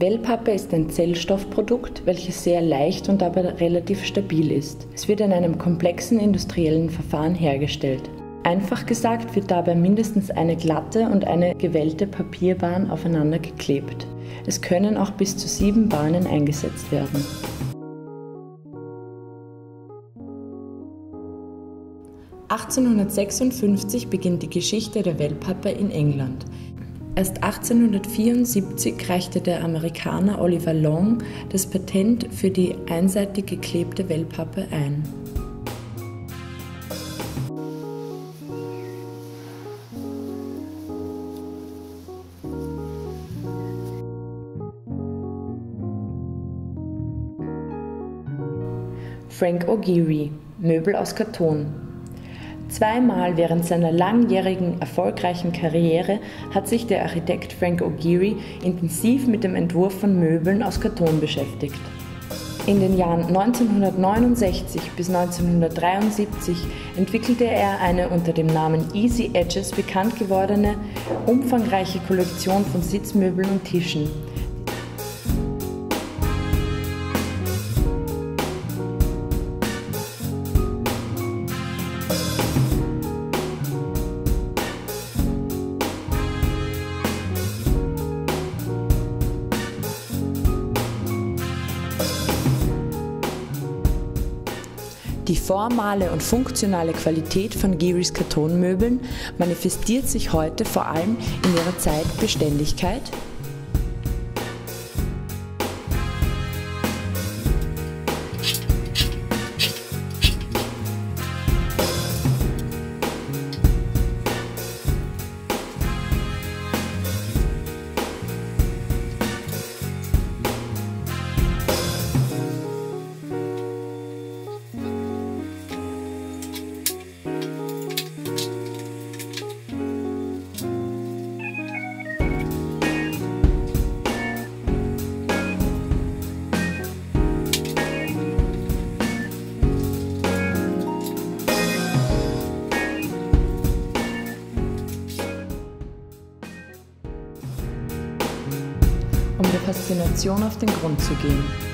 Wellpappe ist ein Zellstoffprodukt, welches sehr leicht und dabei relativ stabil ist. Es wird in einem komplexen industriellen Verfahren hergestellt. Einfach gesagt wird dabei mindestens eine glatte und eine gewellte Papierbahn aufeinander geklebt. Es können auch bis zu 7 Bahnen eingesetzt werden. (1856) beginnt die Geschichte der Wellpappe in England. Erst 1874 reichte der Amerikaner Oliver Long das Patent für die einseitig geklebte Wellpappe ein. Frank Gehry, Möbel aus Karton. Zweimal während seiner langjährigen, erfolgreichen Karriere hat sich der Architekt Frank Gehry intensiv mit dem Entwurf von Möbeln aus Karton beschäftigt. In den Jahren 1969 bis 1973 entwickelte er eine unter dem Namen Easy Edges bekannt gewordene, umfangreiche Kollektion von Sitzmöbeln und Tischen. Die formale und funktionale Qualität von Gehrys Kartonmöbeln manifestiert sich heute vor allem in ihrer Zeitbeständigkeit, um der Faszination auf den Grund zu gehen.